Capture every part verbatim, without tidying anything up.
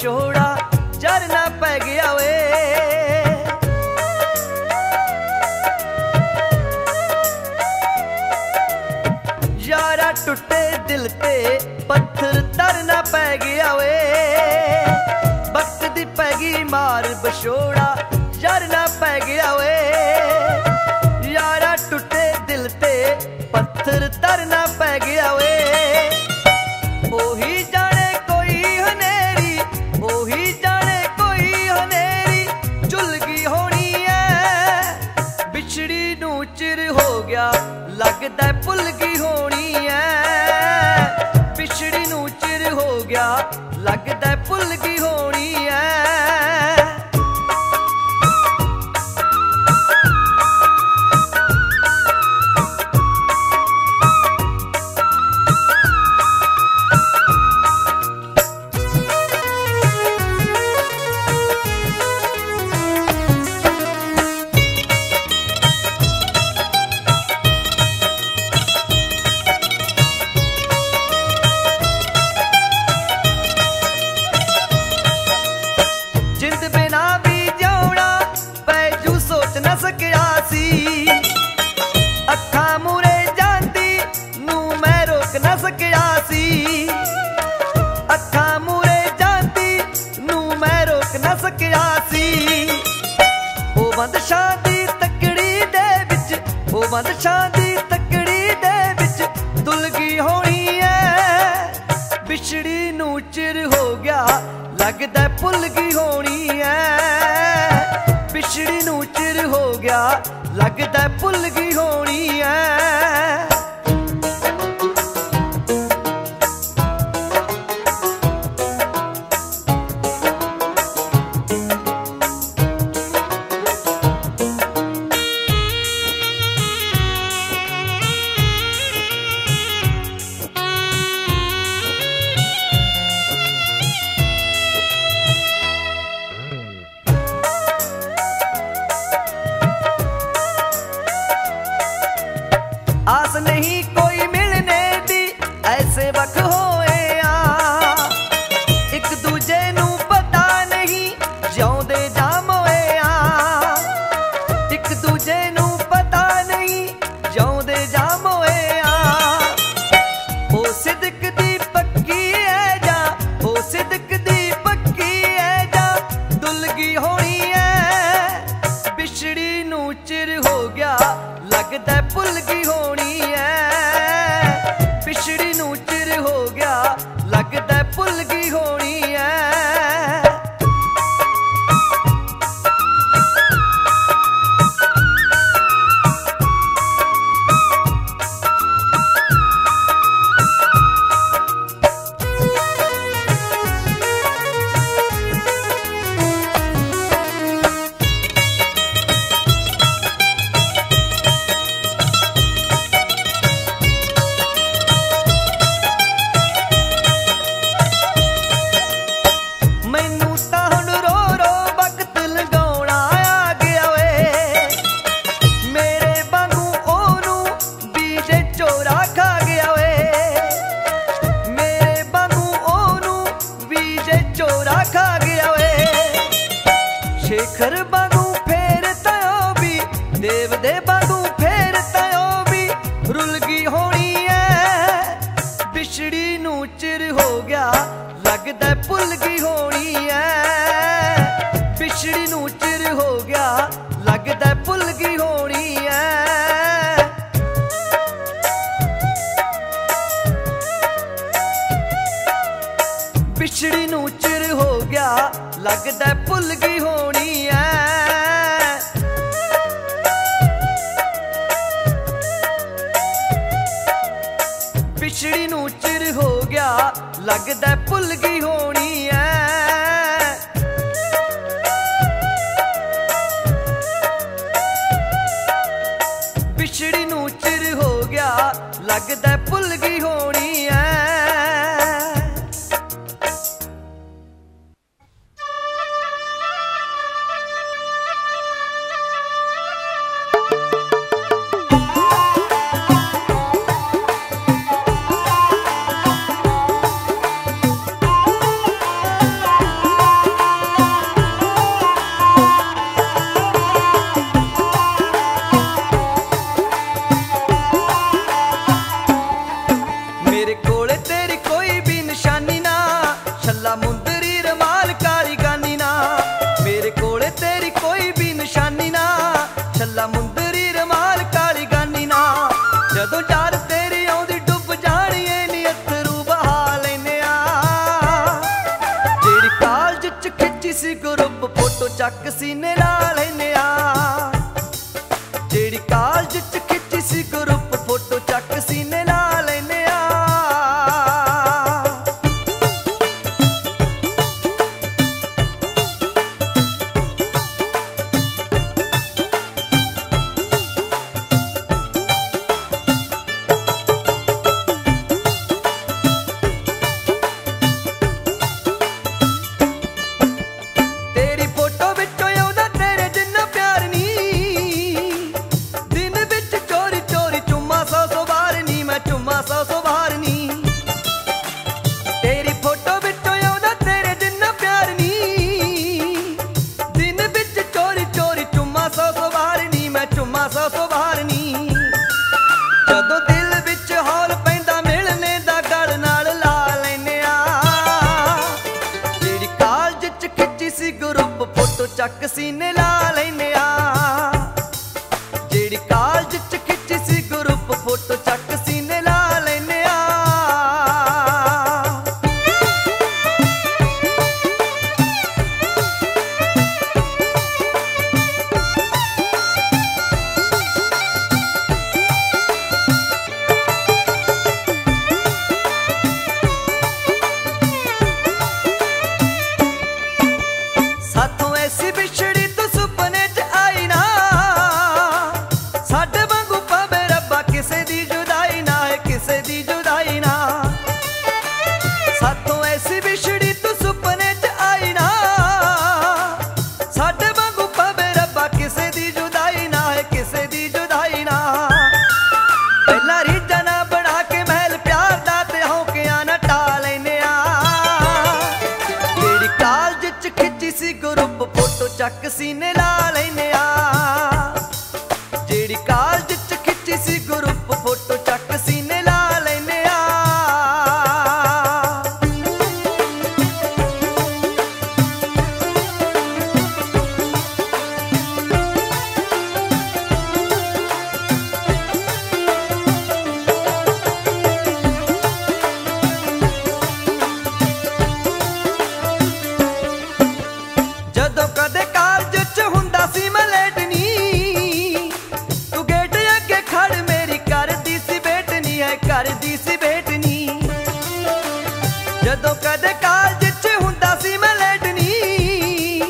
छोड़ा झरना पै गया वे। यारा टुटे दिल ते पत्थर तरना पै गया वे। वक्त दी पैगी मार बछोड़ा झरना पै गया वे। यारा टुटे दिल ते पत्थर तरना पै गया वे। ओही जाने कोई हनेरी, ओही जाने कोई हनेरी झुलगी होनी है। बिछड़ी नू चिर हो गया लगदा भुलगी होनी है। बिछड़ी नू चिर हो गया लगदा भुलगी होनी है। शादी तकड़ी दे विच दुलगी होनी है। बिछड़ी नू चिर हो गया लगदा भुलगी होनी है। बिछड़ी नू चिर हो गया लगदा भुलगी होनी है। आस नहीं कोई मिलने दी ऐसे वक्त होए आ। एक दूजे नू पता नहीं ज्योंदे जाम होए आ। एक दूजे नू पता नहीं ज्योंदे जाम होए आ। ओ सिदक दी पक्की है जा, ओ सिदक दी पक्की है जा दुलगी होनी है। बिछड़ी नू चिर हो गया लगदा भुलगी होनी। बिछड़ी नू चिर हो गया लगदा भुलगी होनी है। शेखर बागू फेर तयो भी देव दे बागू फेर तयो भी रुलगी होनी है। बिछड़ी नू चिर हो गया लगदा भुलगी होनी है। बिछड़ी नू चिर हो गया लगदा भुलगी होनी है। बिछड़ी नू चिर हो गया लगदा भुलगी होनी है। बिछड़ी नू चिर हो गया लगदा भुलगी होनी है। बिछड़ी नू चिर हो गया लगदा भुलगी होनी है। ਚੱਕ ਸੀਨੇ ਲਾ ਲੈਨੇ ਆ। ਜਿਹੜੀ ਕਾਲਜ ਚ ਖਿੱਚੀ ਸੀ ਗਰੁੱਪ ਫੋਟੋ ਚੱਕ ਸੀਨੇ ਲਾ ਲੈਨੇ ਆ। ਚੱਕ ਸੀਨੇ ਲਾ ਲੈਨੇ ਆ। ਜਿਹੜੀ ਕਾਲਜ ਚ ਖਿੱਚੀ ਸੀ ਗਰੁੱਪ ਫੋਟੋ ਚੱਕ ਸੀਨੇ ਲਾ ਲੈਨੇ ਆ। ਸਾਥੋਂ ਐਸੀ बिछड़ी तू सुपने च आई ना, साडे वांगू पावे रब्बा किसे दी जुदाई ना है, किसे दी जुदाई ना। साथों ऐसी बिछड़ी तू सुपने च आई ना, साडे वांगू पावे रब्बा किसे दी जुदाई ना है, किसे दी जुदाई ना। पहला रीजा ना बना के महल प्यार दा ते हौकियां ना टा लैने आ। तेरी कालज च खिच्ची सी ग्रुप फोटो ਚੱਕ ਸੀਨੇ ਲਾ ਲੈਨੇ ਆ। ਜਿਹੜੀ ਕਾਲਜ ਚ ਖਿੱਚੀ ਸੀ ਗਰੁੱਪ ਫੋਟੋ ਚੱਕ ਸੀਨੇ ਲਾ ਲੈਨੇ ਆ। ਜਦੋਂ ਕਦੇ ਕਾਲਜ ਚ ਹੁੰਦਾ ਸੀ ਮੈਂ ਲੇਟ ਨਹੀਂ,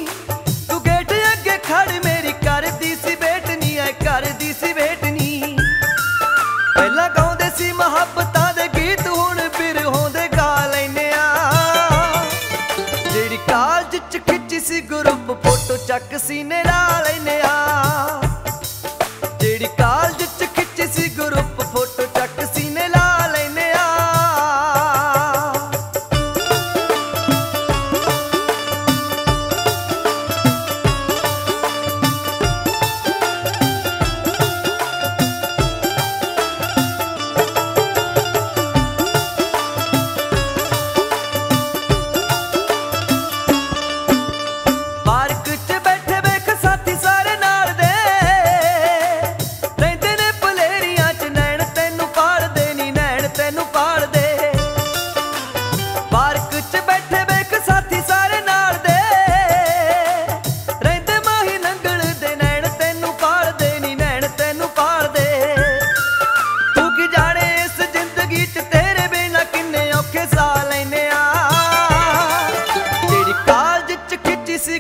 ਤੂੰ ਗੇਟ ਅੱਗੇ ਖੜ ਮੇਰੀ ਕਰਦੀ ਸੀ ਵੇਟ ਨਹੀਂ ਹੈ, ਕਰਦੀ ਸੀ ਵੇਟ ਨਹੀਂ। ਜਦੋਂ ਕਦੇ ਕਾਲਜ ਚ ਹੁੰਦਾ ਸੀ ਮੈਂ ਲੇਟ ਨਹੀਂ, ਤੂੰ ਗੇਟ ਅੱਗੇ ਖੜ ਮੇਰੀ ਕਰਦੀ ਸੀ ਵੇਟ ਨਹੀਂ ਹੈ, ਕਰਦੀ ਸੀ ਵੇਟ ਨਹੀਂ। ਪਹਿਲਾਂ ਗਾਉਂਦੇ ਸੀ ਮੁਹੱਬਤਾਂ ਦੇ ਗੀਤ ਹੁਣ ਬਿਰਹੋਂ ਦੇ ਗਾ ਲੈਨੇ ਆ। ਜਿਹੜੀ ਕਾਲਜ ਚ ਸੀ ਗਰੁੱਪ ਫੋਟੋ ਚੱਕ ਸੀਨੇ ਲਾ ਲੈਨੇ ਆ। ਜਿਹੜੀ ਕਾਲਜ ਚ ਖਿੱਚੀ ਸੀ ਗਰੁੱਪ ਫੋਟੋ ਚੱਕ ਸੀਨੇ ਲਾ ਲੈਨੇ ਆ।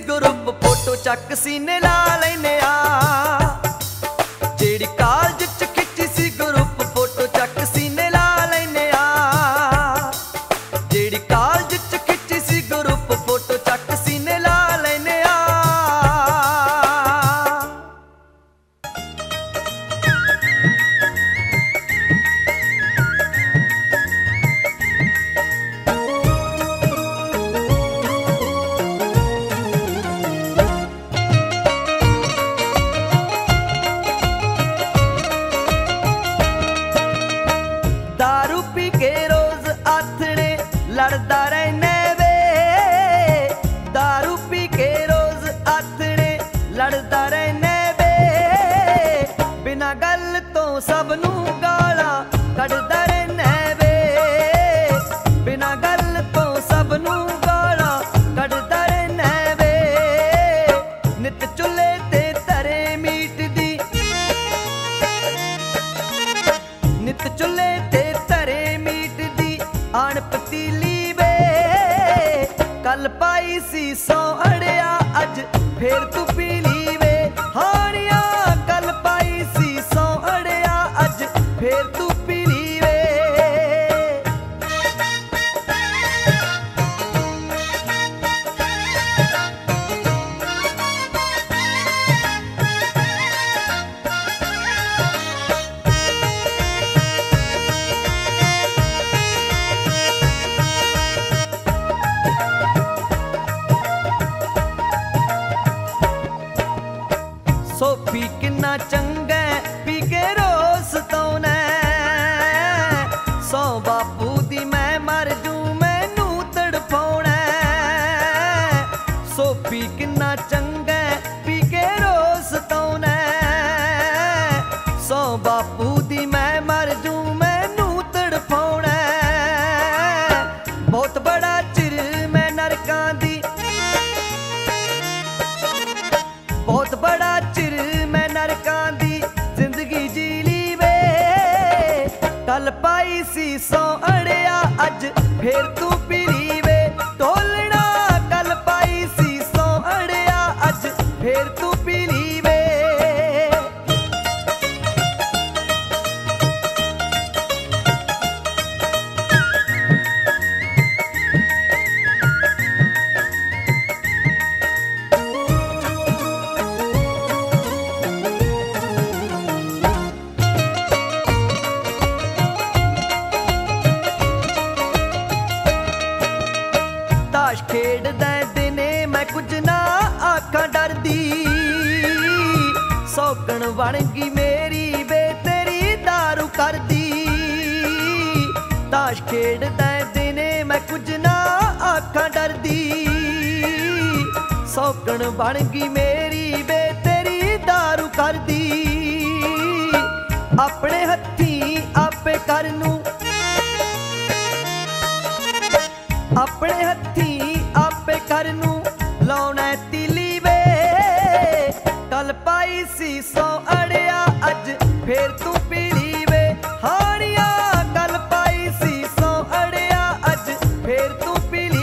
ग्रुप फोटो ਚੱਕ ਸੀਨੇ ਲਾ ਲੈਨੇ ਆ। ਜਿਹੜੀ ਕਾਲਜ ਚ ਖਿੱਚੀ ਸੀ ਗਰੁੱਪ ਫੋਟੋ ਚੱਕ ਸੀਨੇ ਲਾ ਲੈਨੇ ਆ। ਜਿਹੜੀ ਕਾਲਜ ਚ ਖਿੱਚੀ ਸੀ ਗਰੁੱਪ ਫੋਟੋ ਚੱਕ ਸੀਨੇ ਲਾ ਲੈਨੇ ਆ। दारू पी के रोज आथने लड़दा रहने सी सौ अड़िया अज फिर तू पी लीवे हानिया कल पाई सी सौ अड़िया अज फिर तू पी लीवे। सो पी किन्ना चंगा पी के रोस तौने सौ बापू दी मैं मर जू मैनू तड़पाउना। सो पी किन्ना चंगा पी के रोस तौने सौ बापू दी मैं मर जू मैनू तड़पाउना। बहुत बड़ा चिर मैं नरकां दी बहुत बड़ा कल पाई सी सौ अड़िया अज फिर तू पी लीवे टोलना। कल पाई सी सौ अड़िया अज फिर तू पी लीवे। ताश खेडदा दिने मैं कुछ ना आखा डरदी सौगन वणगी मेरी बे तेरी दारू कर दी। ताश खेडदा दिने मैं कुछ ना आखा डरदी सौगन वणगी मेरी बे तेरी दारू कर दी। अपने हथी आपे करनू अपने हथी आपे करनू लाउना तिली वे। कल पाई सी सौ अड़िया अज फिर तू पी लीवे हानिया कल पाई सी सौ अड़िया अज फिर तू पी लीवे।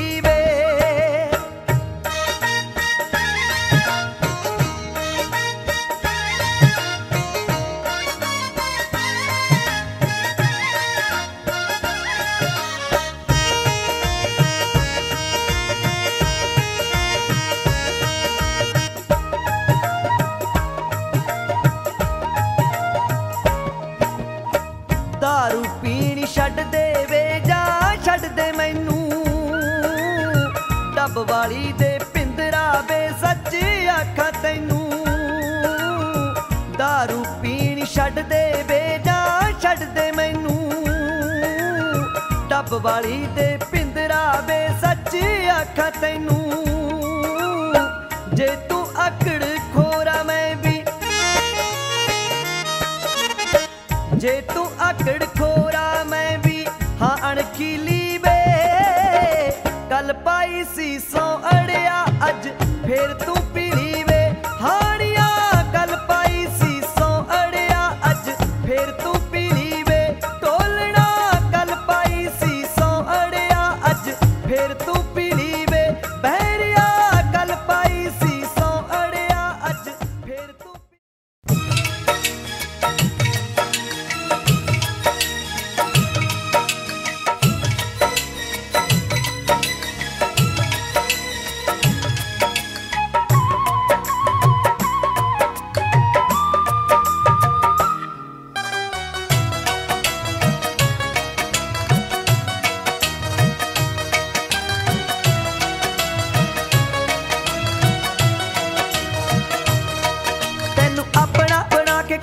दारू पीनी छड़ दे वे जा छड़ दे मैनू डब वाली दे पिंदरा वे सच आखा तैनू। दारू पीनी छड़ दे वे जा छड़ दे मैनू डब वाली दे पिंदरा वे सच आखा तैनू। जे तू अकड़ खोरा मैं भी जे तू अकड़ खोरा मैं भी हाँ अणखीली बे। कल पाई सी सौ अड़िया अज फिर तू पी लीवे हानिया कल पाई सी सौ अड़िया अज फिर तू पी लीवे टोलना। कल पाई सी सौ अड़िया अज फिर तू पी लीवे बहरिया कल पाई सी सौ अड़िया अज फिर तू।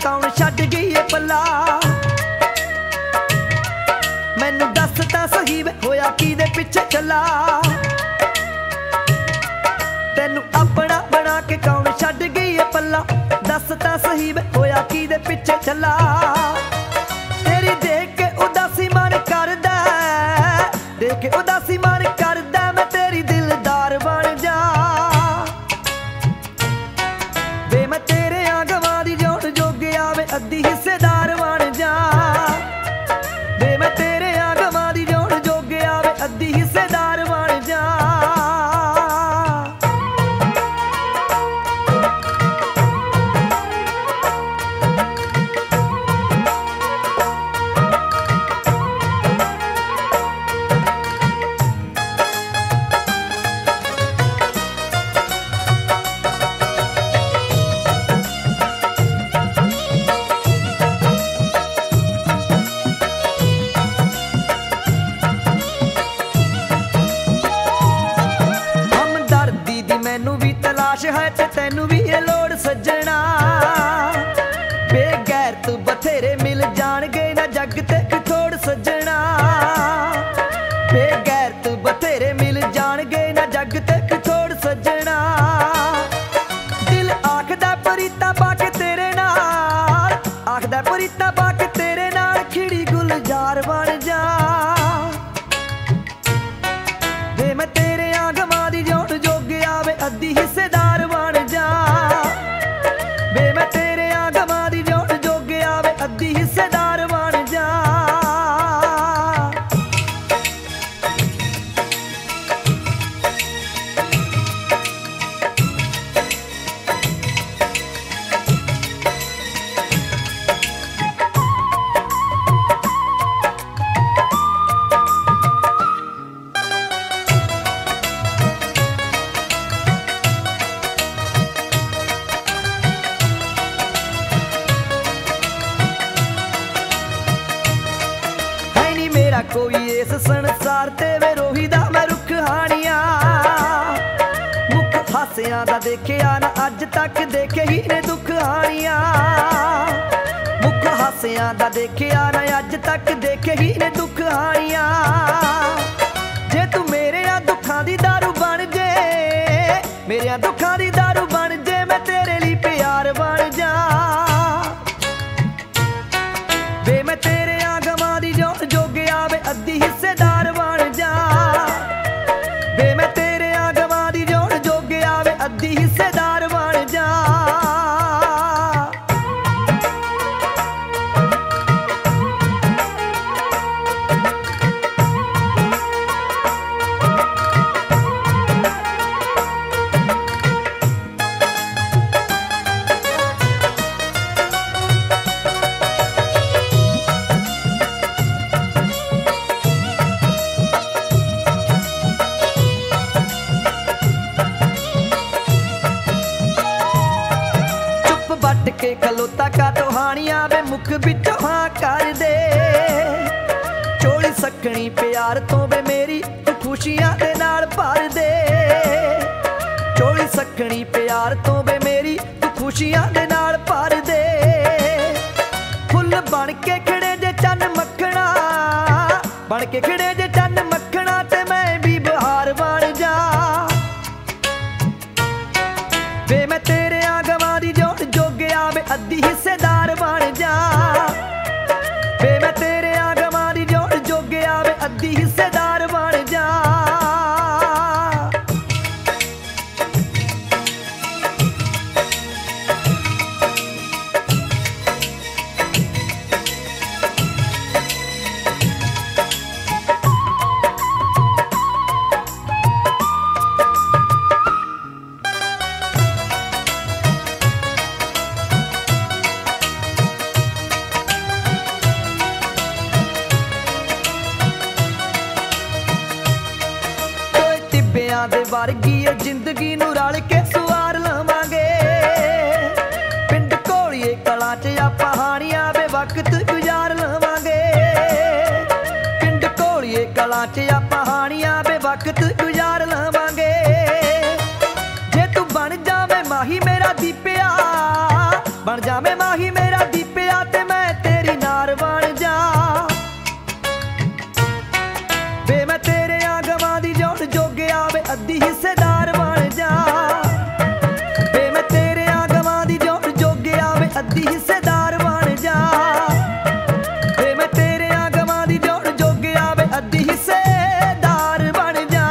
कौन छड़ गई पला मैनू दसता सही होया की दे पिछे चला। तेनू अपना बना के कौन छड़ गई पला दसता सही होया की दे पिछे चला। तेरी देख के उदासी मन कर दा देख के उदासी मन कर दा मैं तेरी दिलदार बन जा बे मैं तेरे आगे अद्धी हिस्सेदार बन जा बे मैं तेरे आगवां दी जोड़ जोगिया वे अद्धी हिस्सेदार बन जा। हट तेनू भी ये लोड़ सजना बेगैर तू बथेरे मिल जान गए ना जग ते किथोड़ सजना बेगैर तू बथेरे मिल जान गए ना जग ते किथोड़ सजना दिल आखदा परीता पाके तेरे नाल आखदा परीता पाके तेरे नाल खिड़ी गुलजार बन जा अद्धी हिस्सेदार बन जा बे मैं तेरे आगमा दी जोड़ जोगे आवे अद्धी हिस्सेदार बन जा कोई इस संसार ते वे रोही दा मैं रुख हानिया मुख हासियां दा देखिया ना अज तक देखे ही ने दुख हानिया मुख हासियां दा देखिया ना अज तक देखे ही ने दुख हानिया जे तू मेरे आ दुखां दी दारू बन जे मेरे दुखां दी दारू बन जे मैं तेरे लिए प्यार बन जा वे मैं तेरे आगमा दी जोड़ जोगे आवे अद्धी हिस्सेदार बन जा वे मैं तेरे आगमा दी जोड़ जोगे आवे अद्धी हिस्सेदार बन जा के खलोता का तोहानिया बे मुख बिचो हाँ कर दे छोड़ सकनी प्यार तो बे मेरी तू खुशियां दे नाल भर दे छोड़ सकनी प्यार तो बे मेरी तू खुशियां दे नाल भर दे फुल बन के खड़े जे चन मखना बन के खड़े जे चन मखना ते मैं भी बहार बन जा बे मैं तेरे आगमा दी जोड़ जोगे आवे अद्धी हिस्सेदार बन जा बे मैं तेरे आगमा दी जोड़ जोगे आवे अद्धी हिस्सेदार बन जा वर्गी जिंदगी नू रल के सुवार लवांगे पिंड कोलिए कलां च आपां हानियां वे वक्त गुजार लवांगे पिंड कोलिए कलां च आपां हानियां वे वक्त गुजार लवांगे जे तू बन जावे माही मेरा दीपिया बन जावे माही मेरा दीपिया ते मैं तेरी नार बन जा बे मैं तेरे आगमा दी जोड़ जोगे आवे अद्धी हिस्सेदार बन जा बे मैं तेरे आगमा दी जोड़ जोगे आवे अद्धी हिस्सेदार बन जा बे मैं तेरे आगमा दी जोड़ जोगे आवे अद्धी हिस्सेदार बन जा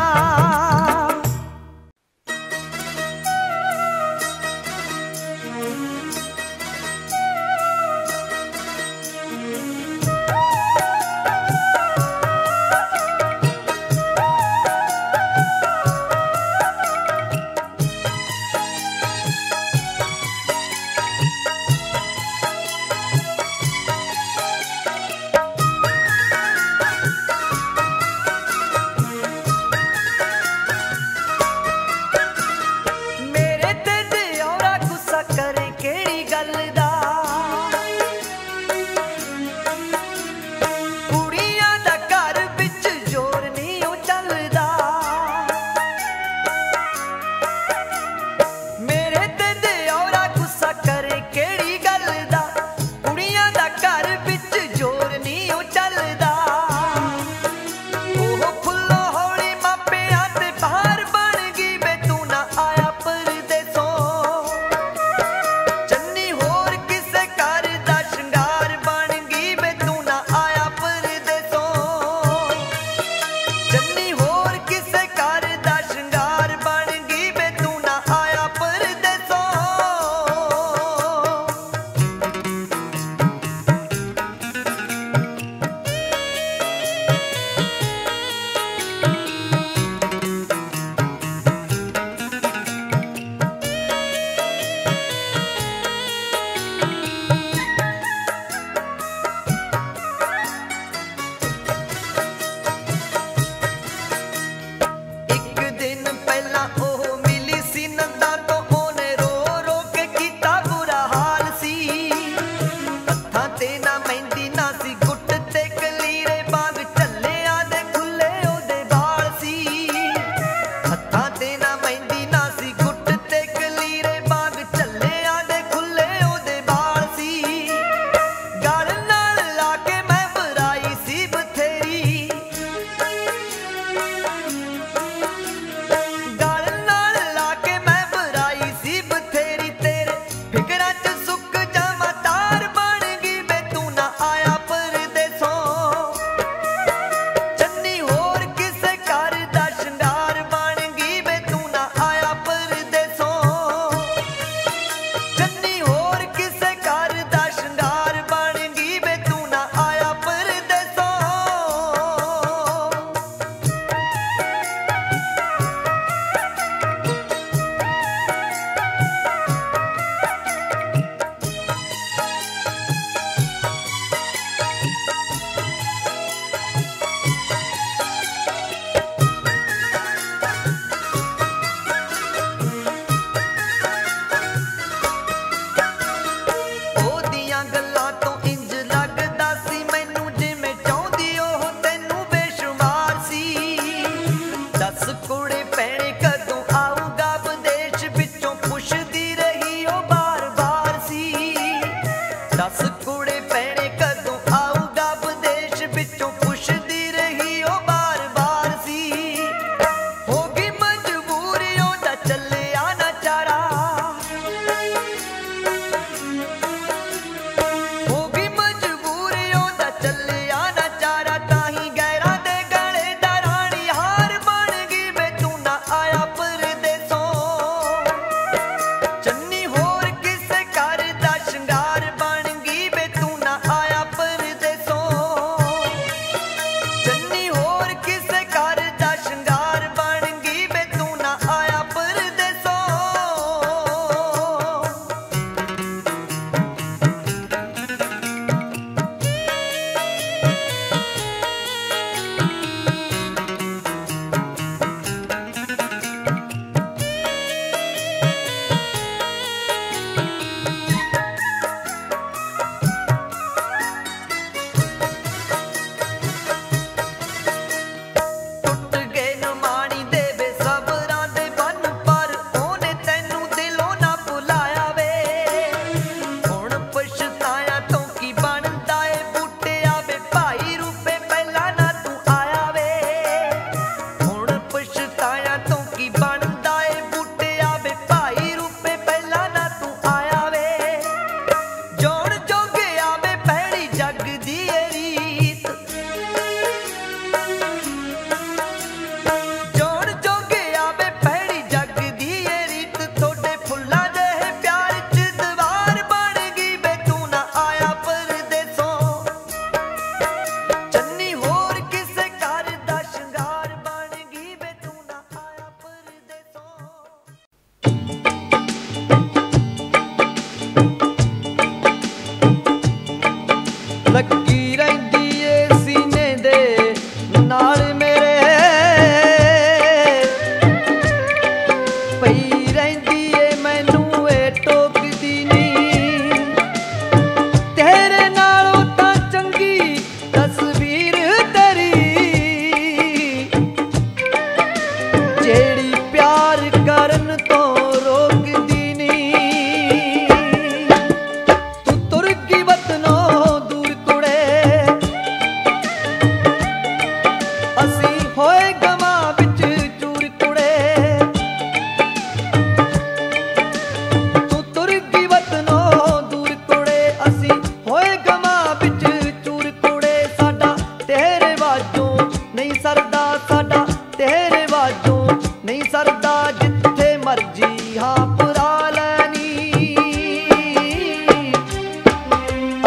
नहीं सरदा जिथे मर्जी हाँ पुरा लैनी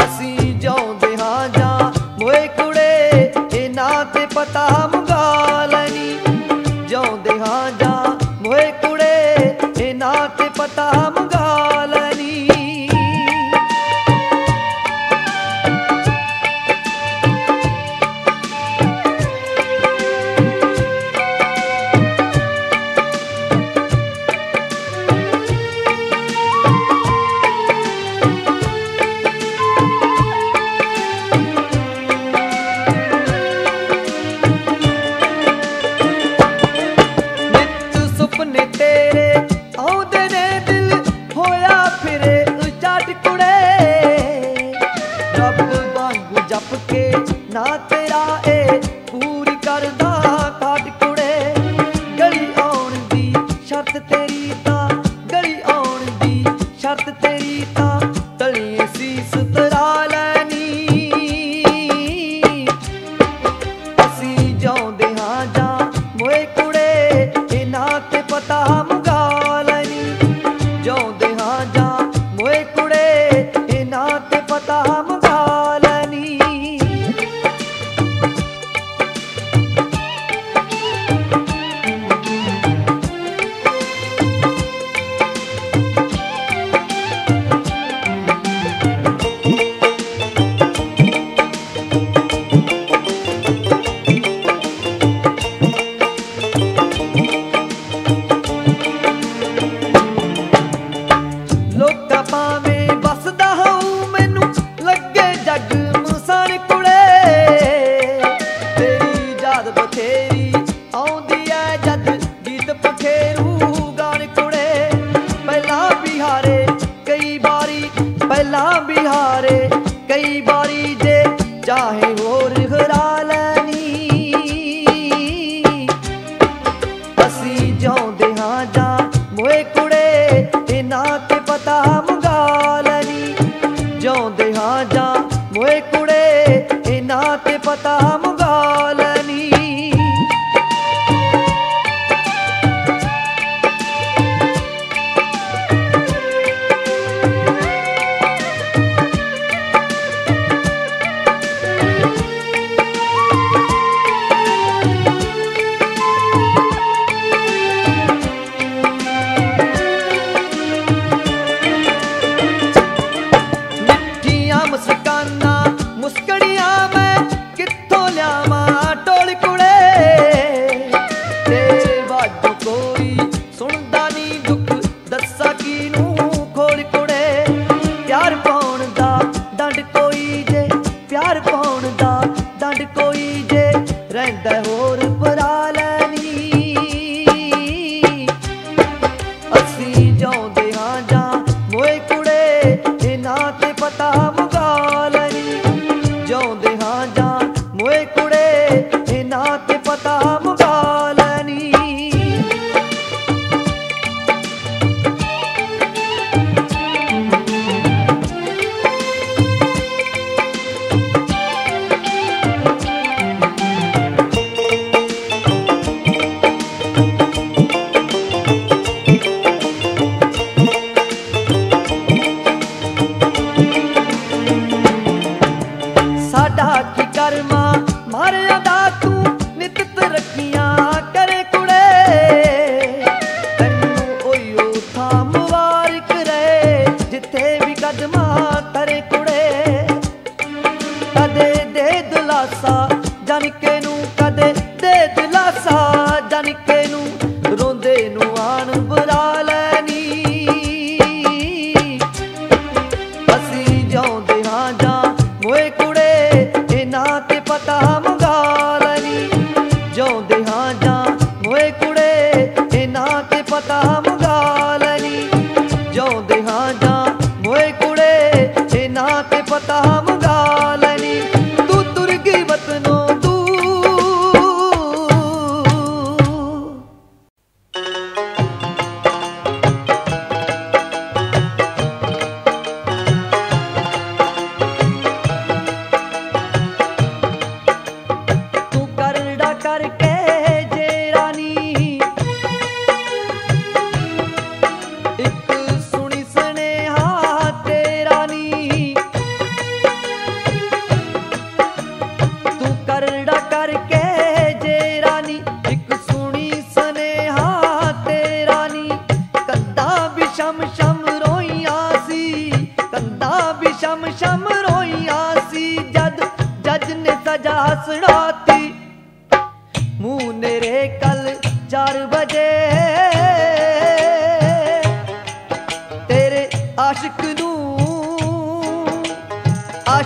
असी जाऊंदे हाँ जा मोए कुड़े इना ते पता मुगा लैनी जाऊंदे हाँ जा मोए कुड़े इना ते पता मुगा लैनी। करके जे रानी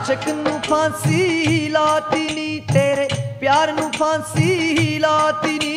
आशक नू फांसी लाती नी, तेरे प्यार नू फांसी लाती नी।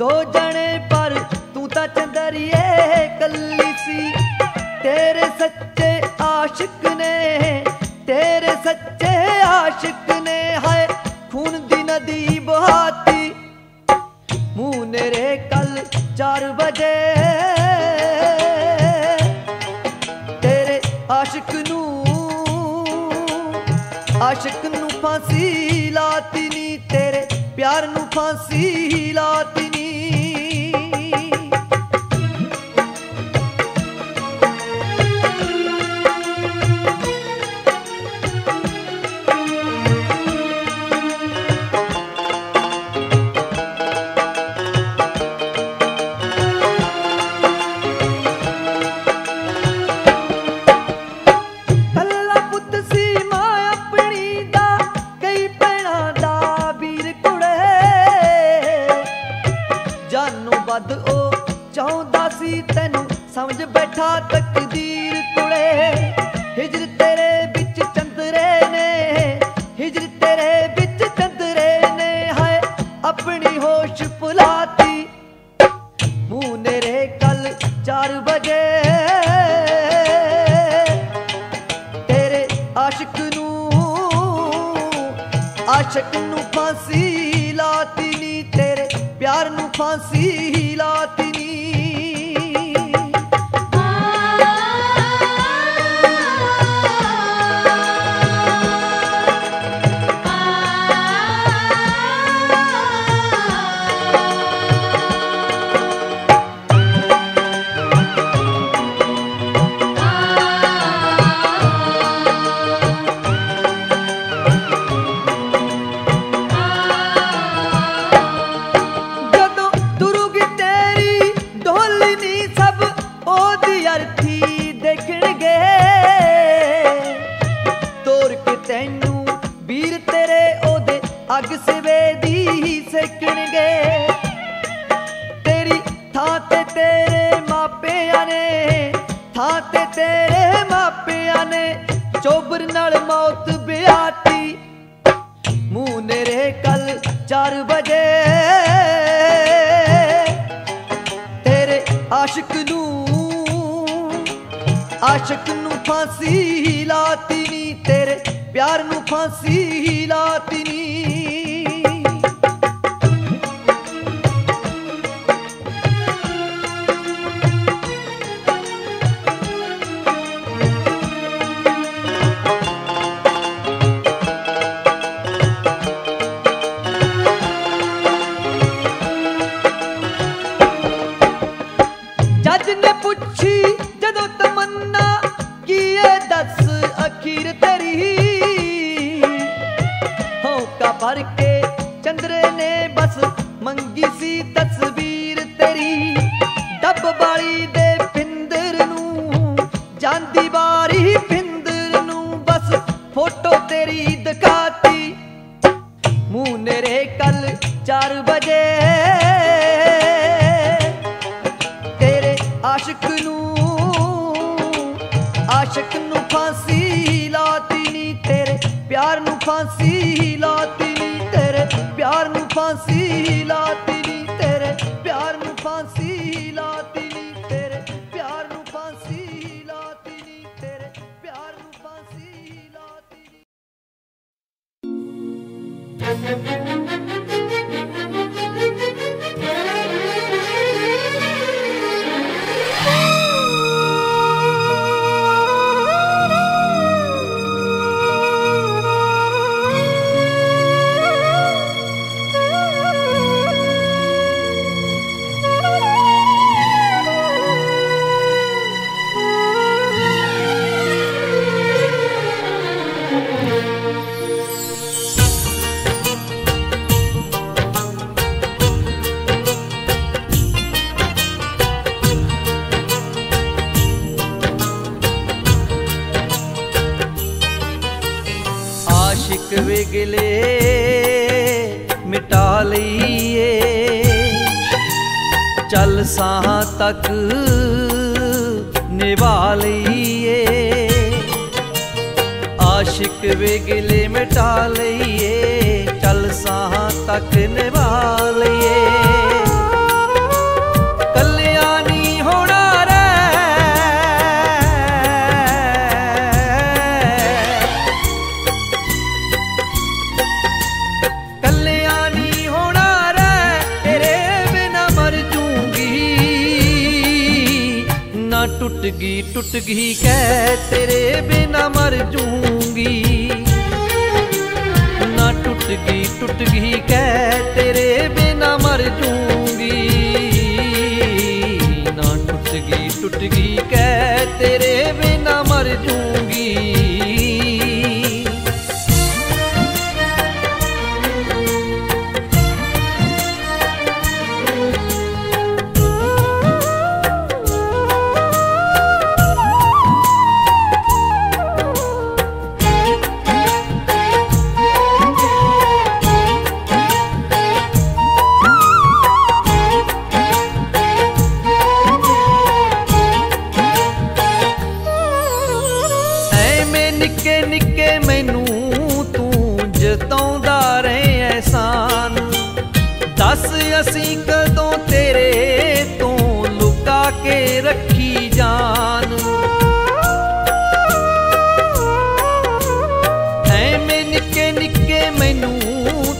दो जने पर तू ता चंदरिए कली सी, तेरे सच्चे आशिक ने, तेरे सच्चे आशिक ने हाय खून दी नदी बहाती। मुने रे कल चार बजे तेरे आशिक नू आशिक नू फांसी लाती नी, तेरे प्यार नू फांसी लाती। चाहता सी तेनू समझ बैठा तकदीर कुड़े, हिजर तेरे बिच चंदरे ने, हिजर तेरे बिच चंदरे ने हाय अपनी होश भुलाती। मुने रे कल चार बजे तेरे आशिक नू आशिक नू फांसी लाती नी, तेरे प्यार नू फांसी लाती। अग सवेदी सेकन गए तेरी थां ते तेरे मापिया ने, थां ते तेरे मापिया ने चोबर नाल मौत ब्याती। मुने रे कल चार बजे तेरे आशिक नू आशिक नू फांसी लाती नी, तेरे प्यार नू फांसी लाती नी। जज ने पूछी जदों तमन्ना की ये दस अखीर तेरी, होंका भर के चंद्रे ने बस मंगी सी तस्वीर तेरी। दब बाली दे फिंदर नू जांदी बारी फिंदर नू बस फोटो तेरी दिखाती। मुने रे कल चार बजे आशिक नू आशिक नू फांसी लाती नी, तेरे प्यार नू फांसी लाती नी, तेरे प्यार नू फांसी लाती नी, तेरे प्यार नू फांसी लाती नी, तेरे प्यार नू फांसी लाती नी, तेरे प्यार नू फांसी लाती नी। आशिक विगले मिटा लिए चल साह तक निभा लिए आशिक विगले मिटा लिए चल साह तक निभा लिए कल्याणी होना रे कल्याणी होना रे तेरे बिना मर जूंगी ना टूटगी टूटगी कै तेरे बिना मर जूंगी ना टूटगी टूटगी कह तेरे बिना मर जूंगी ना टूटगी टूटगी कह तेरे बिना मर जूंगी। ਅਸੀਂ ਕਦੋਂ ਤੇਰੇ ਤੋਂ ਲੁਕਾ ਕੇ ਰੱਖੀ ਜਾਨ ਐਵੇਂ ਨਿੱਕੇ ਨਿੱਕੇ ਮੈਨੂੰ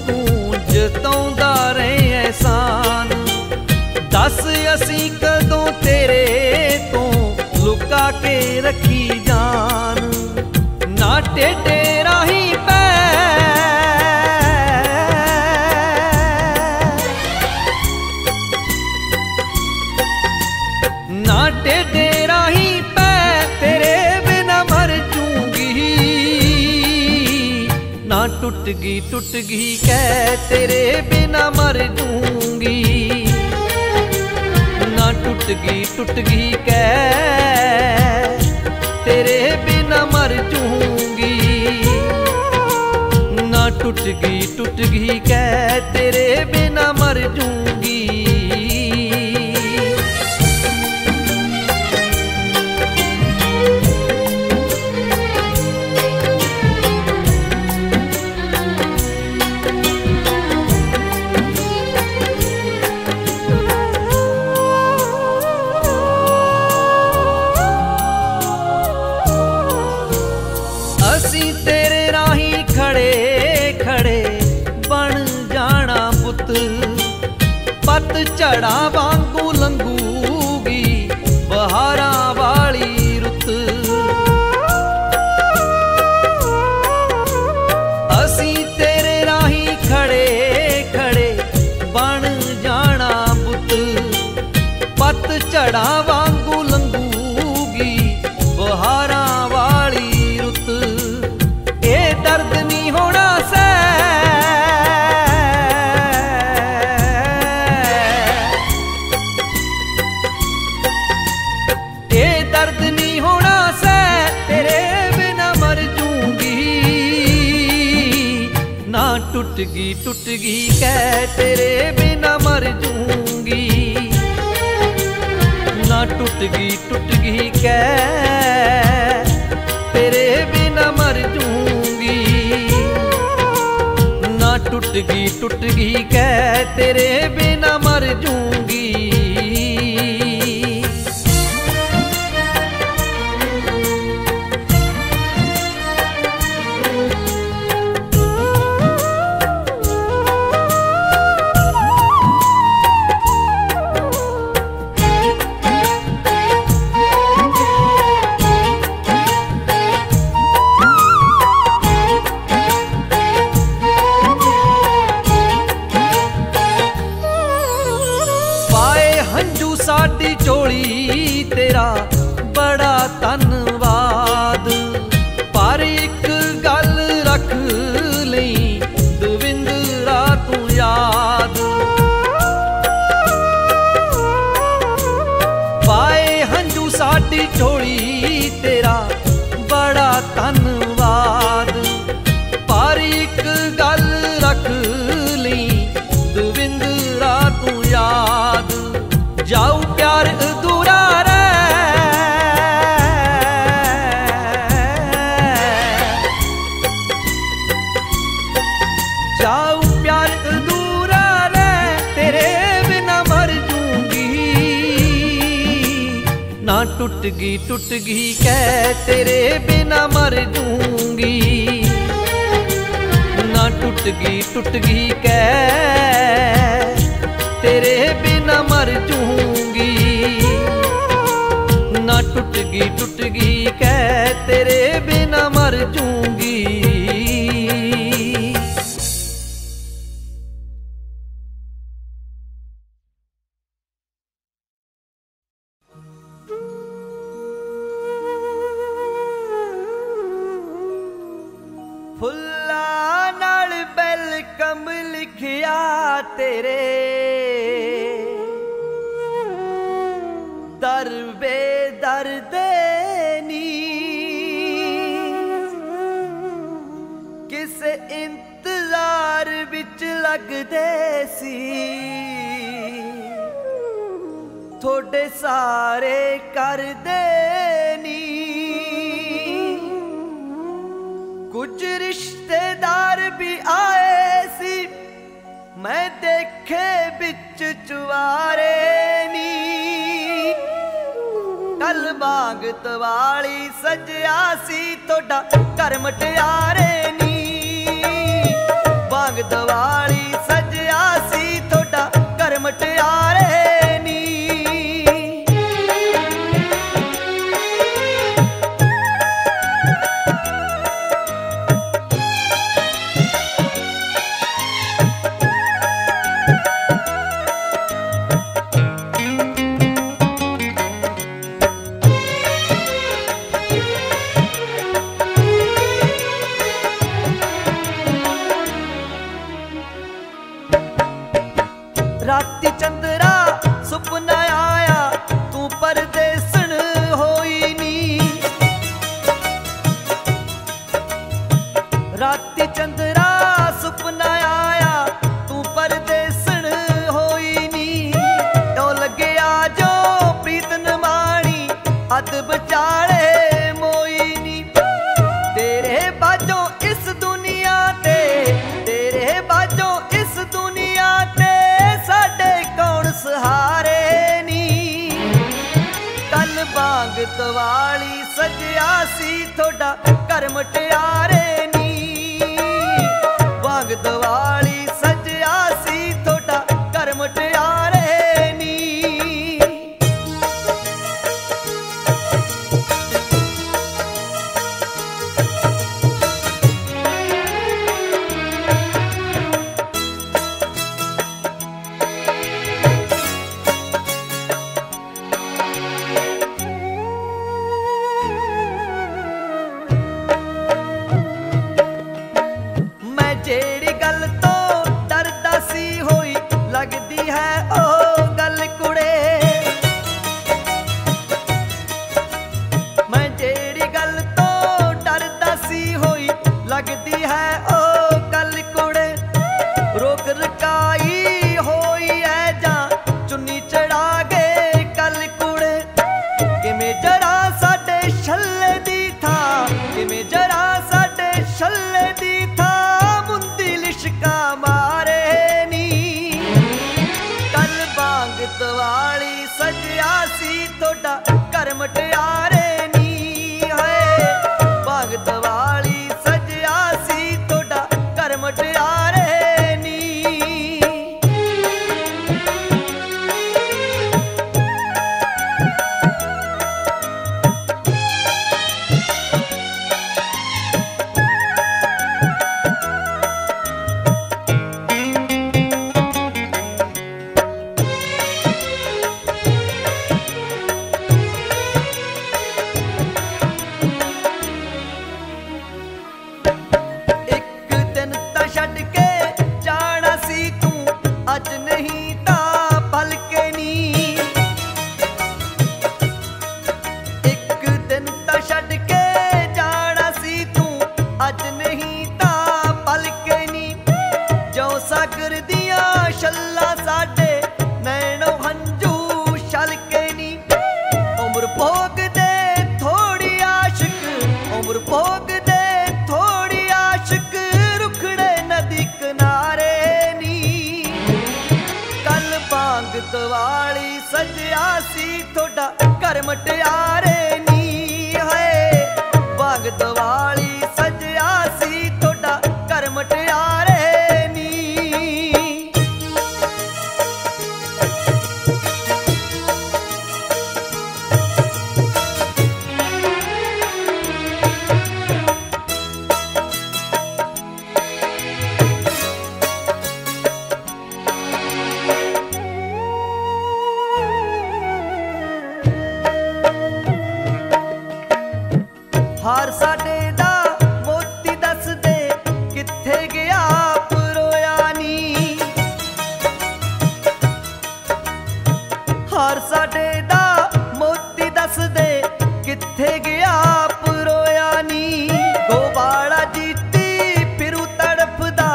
ਤੂੰ ਜਤਾਉਂਦਾ ਰਹੇ ਅਹਿਸਾਨ ਦੱਸ ਅਸੀਂ ਕਦੋਂ ਤੇਰੇ ਤੋਂ ਲੁਕਾ ਕੇ ਰੱਖੀ ਜਾਨ ਨਾ ਟੇਢੇ ਰਾਹੀਂ टूटगी टूटगी कह तेरे बिना मर जूंगी ना टूटगी टूटगी कह तेरे बिना मर जूंगी ना टूटगी टूटगी कह तेरे बिना मर जूंगी। पत झड़ा वांगू लंघूगी बहारा वाली रुत असी तेरे राही खड़े खड़े बन जाना बुत पत झड़ा वांगू लंघूगी बहारा वाली रुत ए दर्द नहीं होना से टूटगी टूटगी कह तेरे बिना मर जूंगी ना टूटगी टूटगी कह तेरे बिना मर जूंगी ना टूटगी टूटगी कह तेरे बिना मर जूंगी। टूट गई टूट गई कह तेरे बिना मर दूंगी, ना टूट गई टूट गई कह तेरे बिना मर दूंगी, ना टूट गई टूट गई कह तेरे बिना मर दूंगी। वांग दिवाली सजिया सी तोड़ा घर मटियारे नी, वांग दिवाली सजिया सी तोड़ा घर मटियारे नी। घर मटियारे नी है वांग दिवाली सजिया सी तोड़ा घर मटियारे नी। हार साडे दा मोती दस दे किथे गया परोया नी, हार साडे दा मोती दस दे किथे गया परोया नी। गोबाड़ा जीती फिरू तड़फदा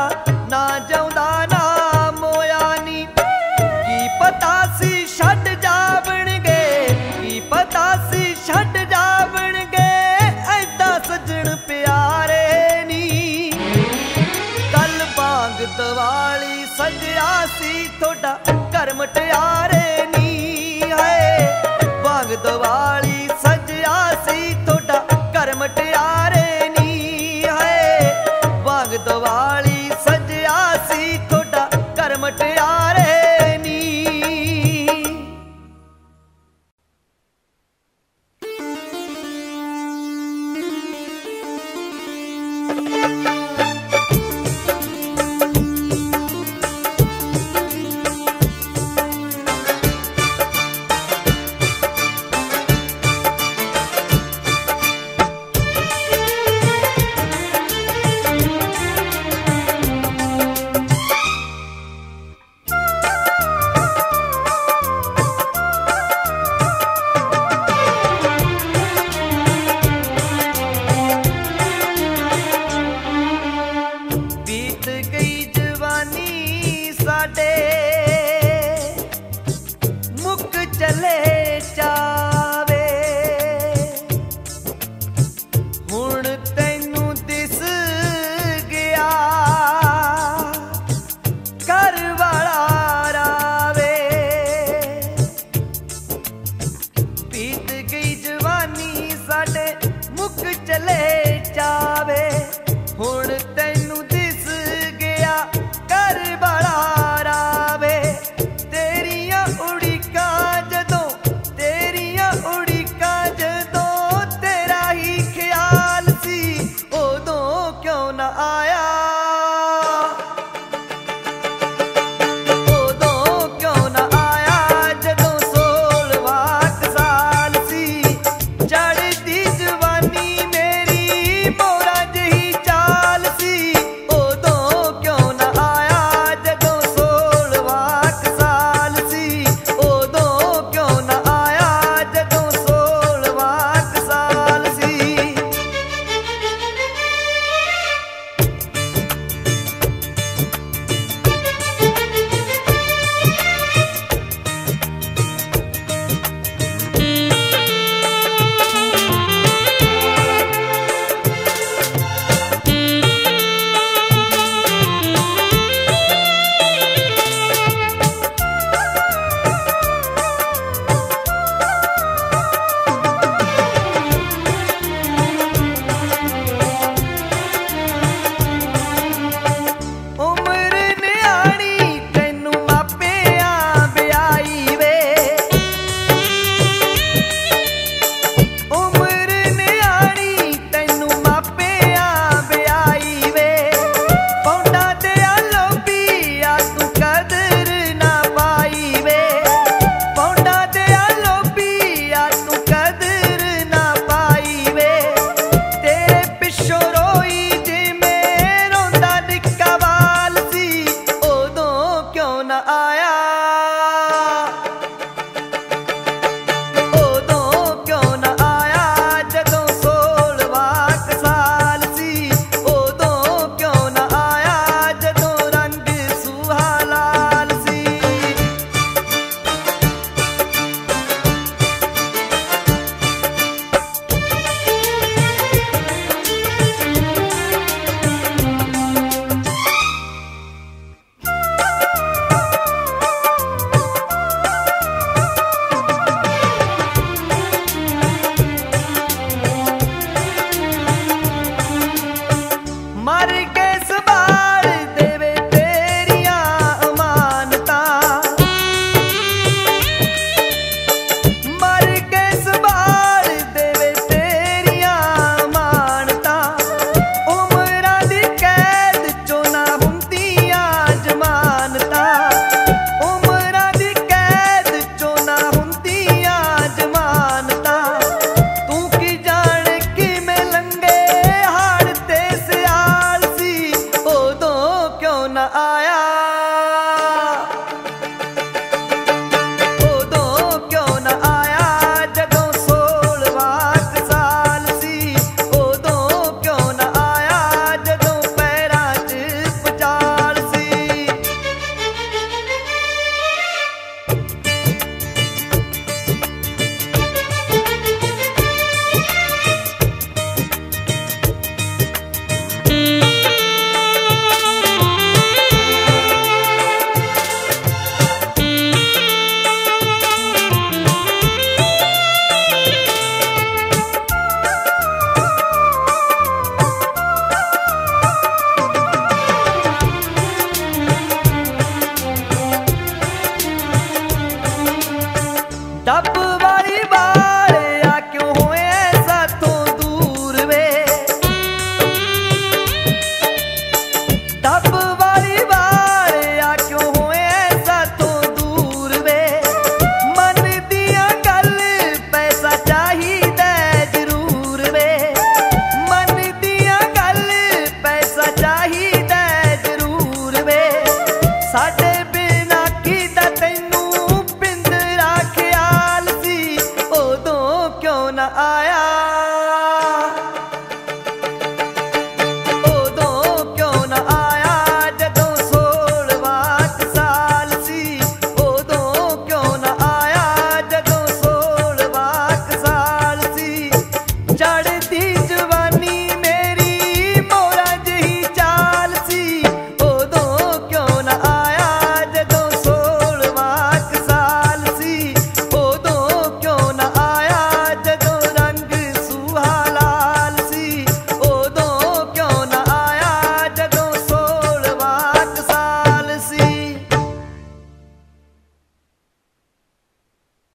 ना जाऊंदा ना मोया नी। की पता सी छड़ जावण गे, की पता सी छड़ जावण गे सजन प्यारे नी। कल वांग दिवाली सजिया सी तोड़ा घर मटियारे नी है वांग दिवाली सजिया सी तोड़ा घर मटियारे नी है वांग दिवाली सजिया सी तोड़ा घर मटियारे नी। I